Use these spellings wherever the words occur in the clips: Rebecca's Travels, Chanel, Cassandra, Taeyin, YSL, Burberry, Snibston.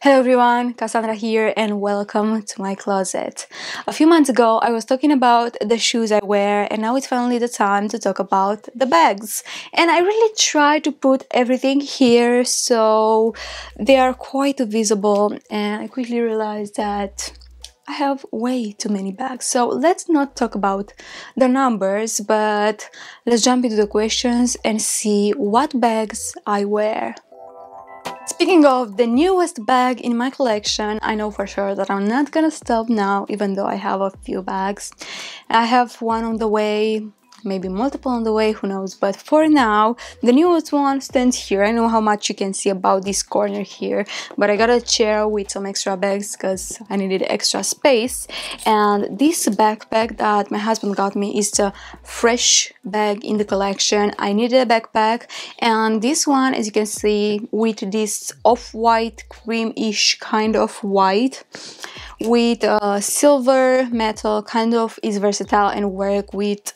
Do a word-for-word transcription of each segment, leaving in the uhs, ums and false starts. Hello everyone, Cassandra here and welcome to my closet. A few months ago I was talking about the shoes I wear and now it's finally the time to talk about the bags. And I really try to put everything here so they are quite visible, and I quickly realized that I have way too many bags. So let's not talk about the numbers, but let's jump into the questions and see what bags I wear. Speaking of the newest bag in my collection, I know for sure that I'm not gonna stop now, even though I have a few bags. I have one on the way, maybe multiple on the way, who knows, but for now the newest one stands here. I know how much you can see about this corner here, but I got a chair with some extra bags because I needed extra space. And this backpack that my husband got me is the fresh bag in the collection. I needed a backpack, and this one, as you can see, with this off-white cream-ish kind of white with a silver metal, kind of is versatile and work with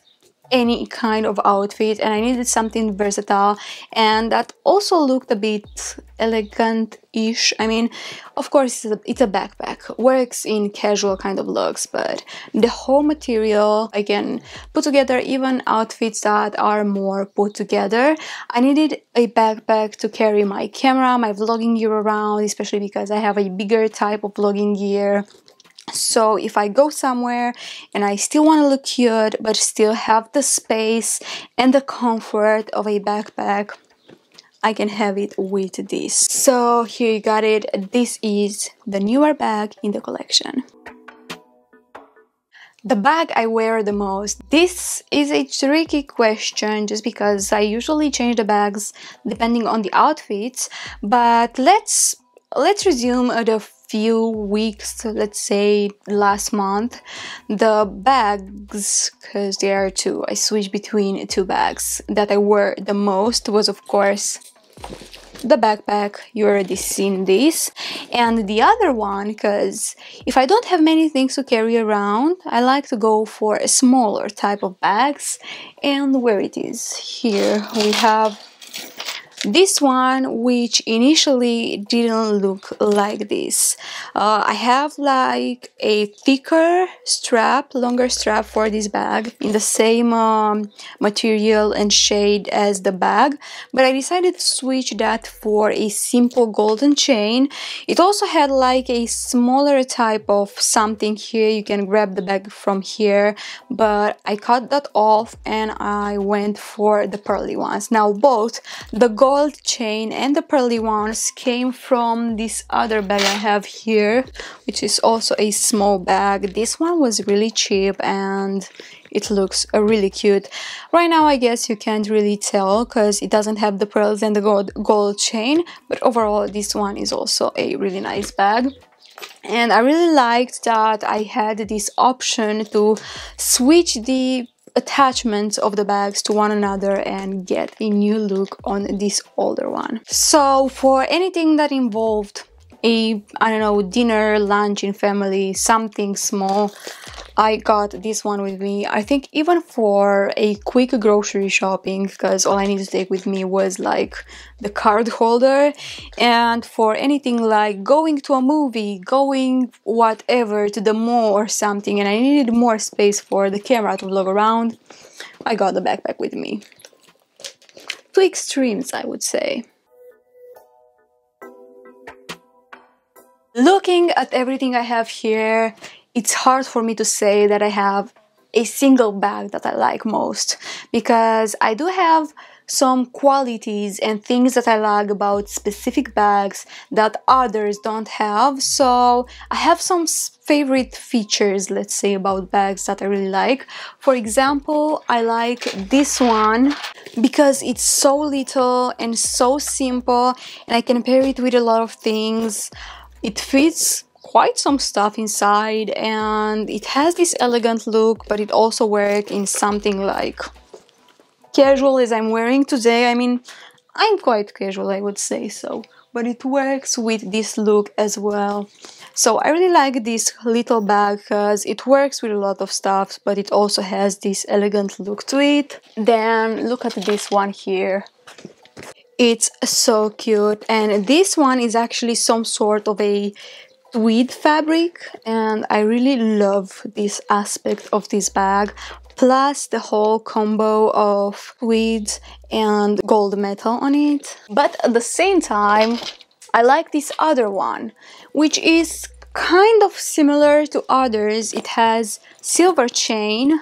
any kind of outfit, and I needed something versatile and that also looked a bit elegant-ish. I mean, of course it's a, it's a backpack, works in casual kind of looks, but the whole material, I can put together even outfits that are more put together. I needed a backpack to carry my camera, my vlogging gear around, especially because I have a bigger type of vlogging gear. So if I go somewhere and I still want to look cute but still have the space and the comfort of a backpack, I can have it with this. So here you got it. This is the newer bag in the collection. The bag I wear the most. This is a tricky question just because I usually change the bags depending on the outfits, but let's let's resume the few weeks, let's say last month, the bags, because there are two, I switched between two bags that I wore the most, was of course the backpack, you already seen this, and the other one because if I don't have many things to carry around, I like to go for a smaller type of bags. And where it is, here we have this one, which initially didn't look like this. Uh, I have like a thicker strap, longer strap for this bag in the same um, material and shade as the bag, but I decided to switch that for a simple golden chain. It also had like a smaller type of something here. You can grab the bag from here, but I cut that off and I went for the pearly ones. Now both the gold Gold chain and the pearly ones came from this other bag I have here, which is also a small bag. This one was really cheap and it looks really cute. Right now I guess you can't really tell because it doesn't have the pearls and the gold, gold chain, but overall this one is also a really nice bag. And I really liked that I had this option to switch the attachments of the bags to one another and get a new look on this older one. So for anything that involved a, I don't know, dinner, lunch in family, something small, I got this one with me. I think even for a quick grocery shopping, because all I needed to take with me was like the card holder. And for anything like going to a movie, going whatever to the mall or something, and I needed more space for the camera to vlog around, I got the backpack with me. Two extremes, I would say. Looking at everything I have here, it's hard for me to say that I have a single bag that I like most, because I do have some qualities and things that I like about specific bags that others don't have. So I have some favorite features, let's say, about bags that I really like. For example, I like this one because it's so little and so simple, and I can pair it with a lot of things. It fits quite some stuff inside and it has this elegant look, but it also works in something like casual as I'm wearing today. I mean, I'm quite casual, I would say so, but it works with this look as well. So I really like this little bag because it works with a lot of stuff, but it also has this elegant look to it. Then look at this one here. It's so cute, and this one is actually some sort of a tweed fabric, and I really love this aspect of this bag, plus the whole combo of tweeds and gold metal on it. But at the same time, I like this other one, which is kind of similar to others. It has silver chain,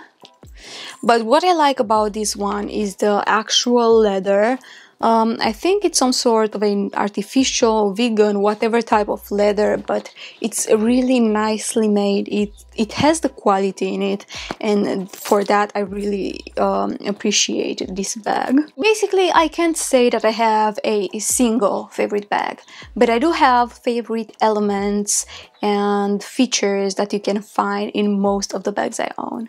but what I like about this one is the actual leather. Um, I think it's some sort of an artificial, vegan, whatever type of leather, but it's really nicely made. It it has the quality in it, and for that I really um, appreciate this bag. Basically, I can't say that I have a single favorite bag, but I do have favorite elements and features that you can find in most of the bags I own.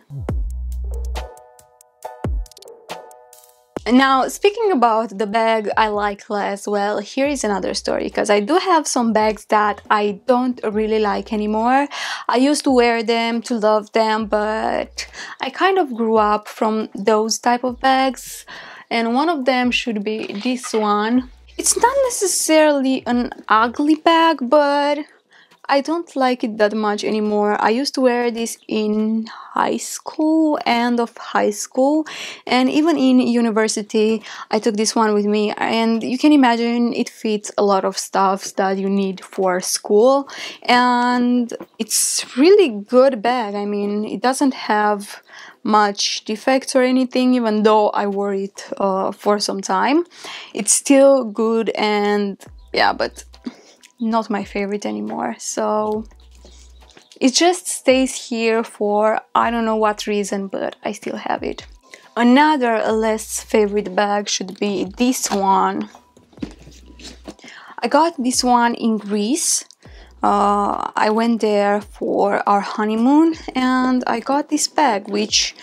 Now, speaking about the bag I like less, well, here is another story, because I do have some bags that I don't really like anymore. I used to wear them, to love them, but I kind of grew up from those type of bags, and one of them should be this one. It's not necessarily an ugly bag, but I don't like it that much anymore. I used to wear this in high school, end of high school, and even in university I took this one with me, and you can imagine it fits a lot of stuff that you need for school, and it's really good bag. I mean, it doesn't have much defects or anything, even though I wore it uh, for some time. It's still good, and yeah, but not my favorite anymore, so it just stays here for I don't know what reason, but I still have it. Another less favorite bag should be this one. I got this one in Greece. Uh, I went there for our honeymoon, and I got this bag, which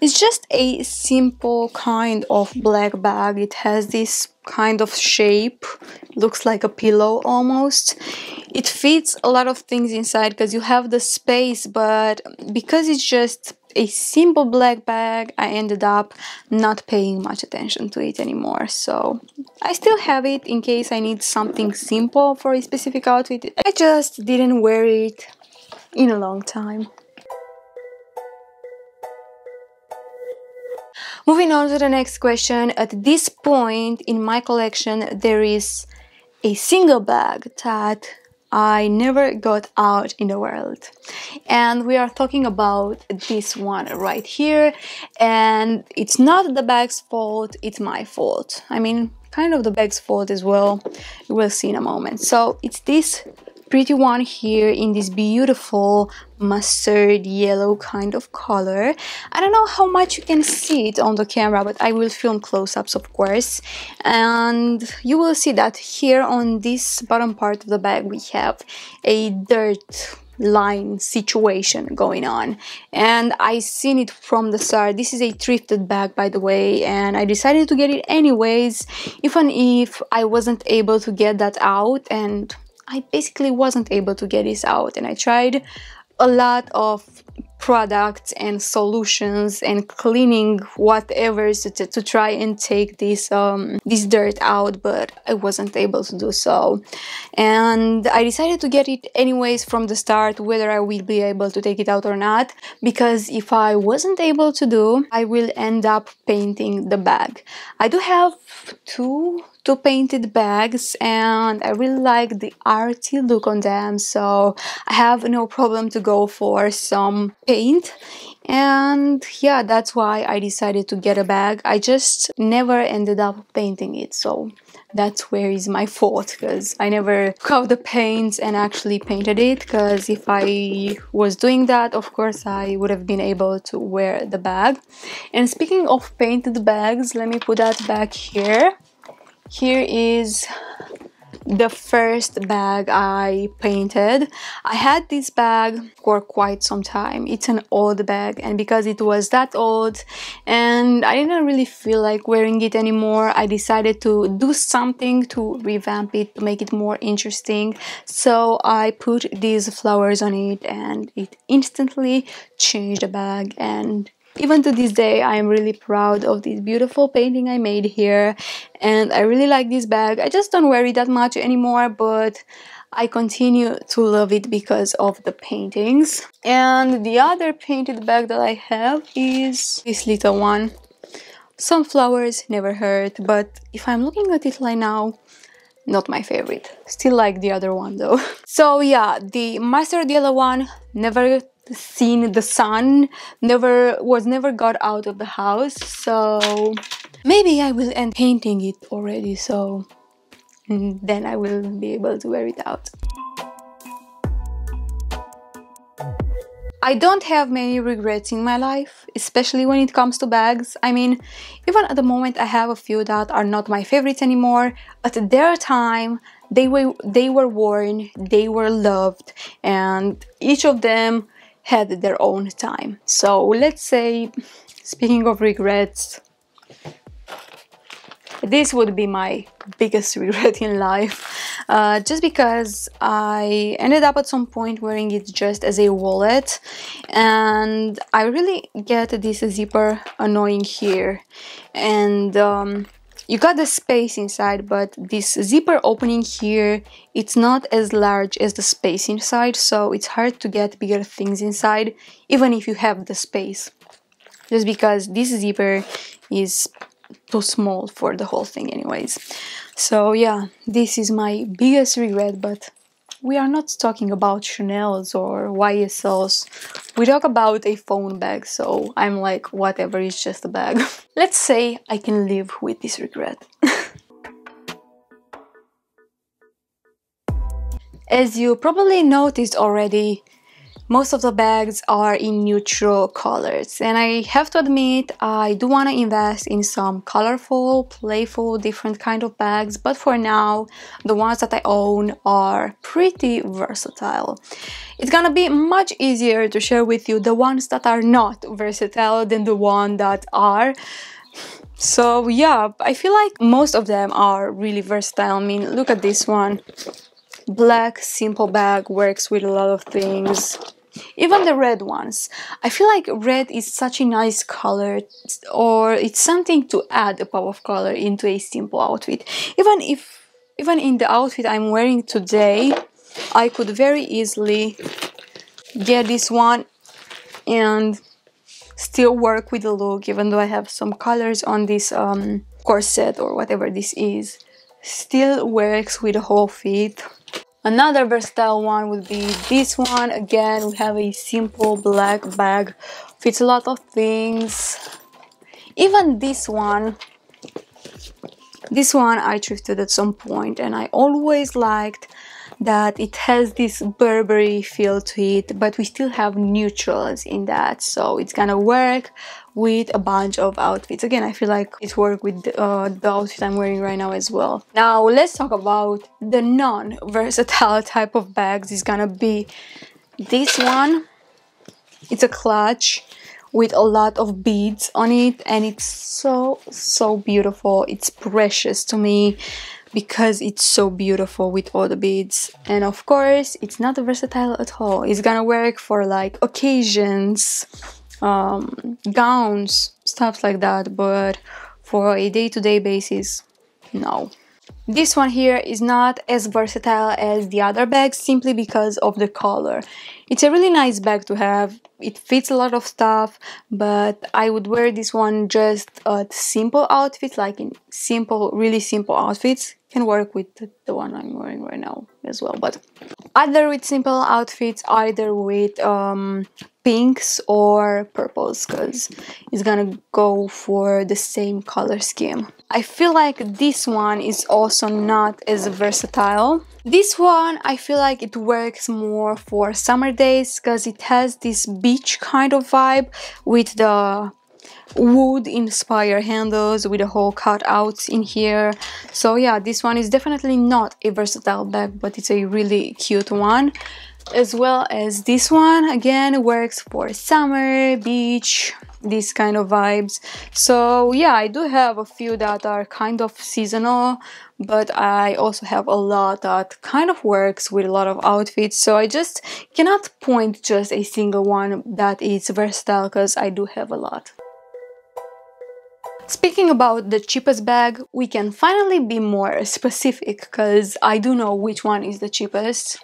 is just a simple kind of black bag. It has this kind of shape, looks like a pillow almost. It fits a lot of things inside because you have the space, but because it's just a simple black bag, I ended up not paying much attention to it anymore. So I still have it in case I need something simple for a specific outfit. I just didn't wear it in a long time. Moving on to the next question, at this point in my collection there is a single bag that I never got out in the world, and we are talking about this one right here. And it's not the bag's fault, it's my fault. I mean, kind of the bag's fault as well, we'll see in a moment. So it's this pretty one here in this beautiful mustard yellow kind of color. I don't know how much you can see it on the camera, but I will film close-ups, of course, and you will see that here on this bottom part of the bag we have a dirt line situation going on, and I seen it from the start. This is a thrifted bag, by the way, and I decided to get it anyways, even if I wasn't able to get that out, and I basically wasn't able to get this out, and I tried a lot of products and solutions and cleaning whatever to, to, to try and take this um, this dirt out, but I wasn't able to do so, and I decided to get it anyways from the start, whether I will be able to take it out or not, because if I wasn't able to do, I will end up painting the bag. I do have two two painted bags, and I really like the arty look on them, so I have no problem to go for some paint, and yeah, that's why I decided to get a bag. I just never ended up painting it, so that's where is my fault, because I never took out the paints and actually painted it, because if I was doing that, of course I would have been able to wear the bag. And speaking of painted bags, let me put that back here. Here is the first bag I painted. I had this bag for quite some time. It's an old bag, and because it was that old and I didn't really feel like wearing it anymore, I decided to do something to revamp it, to make it more interesting. So I put these flowers on it, and it instantly changed the bag, and Even to this day, I am really proud of this beautiful painting I made here, and I really like this bag. I just don't wear it that much anymore, but I continue to love it because of the paintings. And the other painted bag that I have is this little one. Sunflowers never hurt, but if I'm looking at it right now, not my favorite. Still like the other one though. So yeah, the mustard yellow one never seen the sun, never was never got out of the house, so maybe I will end painting it already, so then I will be able to wear it out. I don't have many regrets in my life, especially when it comes to bags. I mean, even at the moment I have a few that are not my favorites anymore. At their time, they were, they were worn, they were loved, and each of them had their own time. So let's say, speaking of regrets, this would be my biggest regret in life, uh, just because I ended up at some point wearing it just as a wallet, and I really get this zipper annoying here, and um, you got the space inside, but this zipper opening here, it's not as large as the space inside, so it's hard to get bigger things inside, even if you have the space, just because this zipper is too small for the whole thing anyways. So yeah, this is my biggest regret, but we are not talking about Chanel's or Y S L's. We talk about a phone bag, so I'm like, whatever, it's just a bag. Let's say I can live with this regret. As you probably noticed already, most of the bags are in neutral colors, and I have to admit I do want to invest in some colorful, playful, different kind of bags, but for now the ones that I own are pretty versatile. It's gonna be much easier to share with you the ones that are not versatile than the ones that are. So yeah, I feel like most of them are really versatile. I mean, look at this one. Black simple bag works with a lot of things, even the red ones. I feel like red is such a nice color, or it's something to add a pop of color into a simple outfit. Even if, even in the outfit I'm wearing today, I could very easily get this one and still work with the look, even though I have some colors on this um, corset or whatever this is. Still works with the whole fit. Another versatile one would be this one. Again, we have a simple black bag, fits a lot of things. Even this one, this one I thrifted at some point, and I always liked that it has this Burberry feel to it, but we still have neutrals in that, so it's gonna work with a bunch of outfits. Again, I feel like it works with uh, the outfit I'm wearing right now as well. Now let's talk about the non-versatile type of bags. It's gonna be this one. It's a clutch with a lot of beads on it, and it's so, so beautiful. It's precious to me because it's so beautiful with all the beads, and of course it's not versatile at all. It's gonna work for like occasions, um, gowns, stuff like that, but for a day-to-day basis, no. This one here is not as versatile as the other bags simply because of the color. It's a really nice bag to have, it fits a lot of stuff, but I would wear this one just at simple outfits, like in simple, really simple outfits. Can work with the one I'm wearing right now as well, but either with simple outfits, either with um, pinks or purples, because it's gonna go for the same color scheme. I feel like this one is also not as versatile. This one, I feel like it works more for summer days because it has this beach kind of vibe with the wood inspired handles, with the whole cutouts in here. So yeah, this one is definitely not a versatile bag, but it's a really cute one. As well as this one, again, works for summer, beach, these kind of vibes. So yeah, I do have a few that are kind of seasonal, but I also have a lot that kind of works with a lot of outfits, so I just cannot point just a single one that is versatile because I do have a lot. Speaking about the cheapest bag, we can finally be more specific because I do know which one is the cheapest.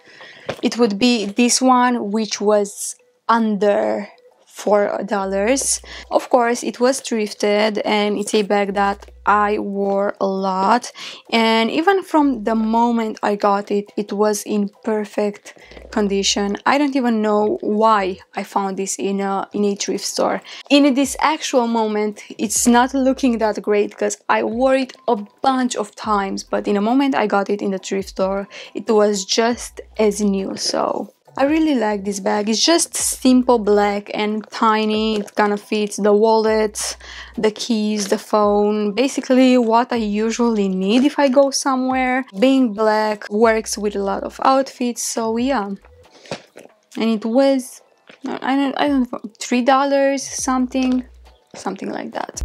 It would be this one, which was under four dollars. Of course, it was thrifted and it's a bag that I wore a lot, and even from the moment I got it, it was in perfect condition. I don't even know why I found this in a, in a thrift store. In this actual moment, it's not looking that great because I wore it a bunch of times, but in a moment I got it in the thrift store, it was just as new. So I really like this bag. It's just simple black and tiny. It kind of fits the wallet, the keys, the phone, basically what I usually need if I go somewhere. Being black works with a lot of outfits, so yeah. And it was, I don't, I don't know, three dollars something, something like that.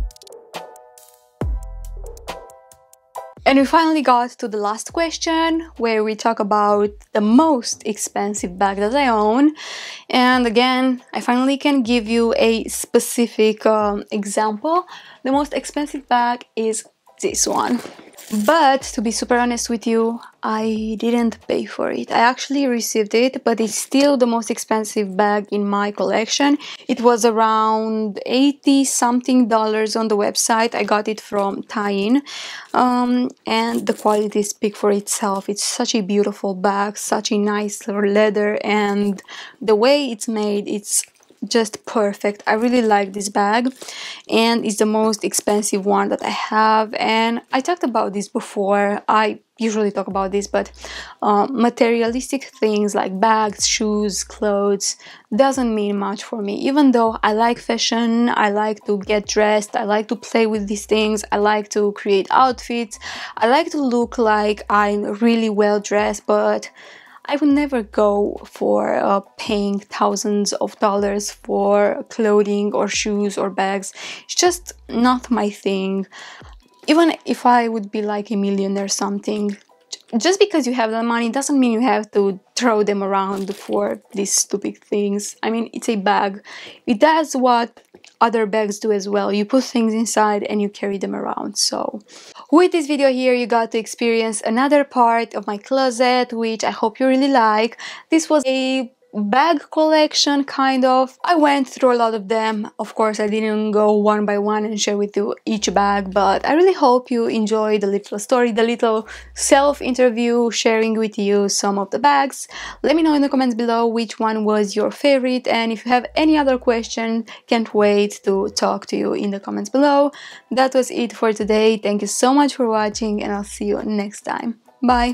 And we finally got to the last question, where we talk about the most expensive bag that I own. And again, I finally can give you a specific um, example. The most expensive bag is this one. But to be super honest with you, I didn't pay for it. I actually received it, but it's still the most expensive bag in my collection. It was around eighty something dollars on the website. I got it from Taeyin, um, and the quality speaks for itself. It's such a beautiful bag, such a nice leather, and the way it's made, it's just perfect. I really like this bag, and it's the most expensive one that I have. And I talked about this before, I usually talk about this, but uh, materialistic things like bags, shoes, clothes doesn't mean much for me, even though I like fashion, I like to get dressed, I like to play with these things, I like to create outfits, I like to look like I'm really well dressed, but I would never go for uh, paying thousands of dollars for clothing or shoes or bags. It's just not my thing. Even if I would be like a millionaire or something, just because you have that money doesn't mean you have to throw them around for these stupid things. I mean, it's a bag. It does what other bags do as well. You put things inside and you carry them around. So with this video here, you got to experience another part of my closet, which I hope you really like. This was a bag collection, kind of. I went through a lot of them. Of course, I didn't go one by one and share with you each bag, but I really hope you enjoyed the little story, the little self-interview, sharing with you some of the bags. Let me know in the comments below which one was your favorite, and if you have any other question, can't wait to talk to you in the comments below. That was it for today. Thank you so much for watching, and I'll see you next time. Bye!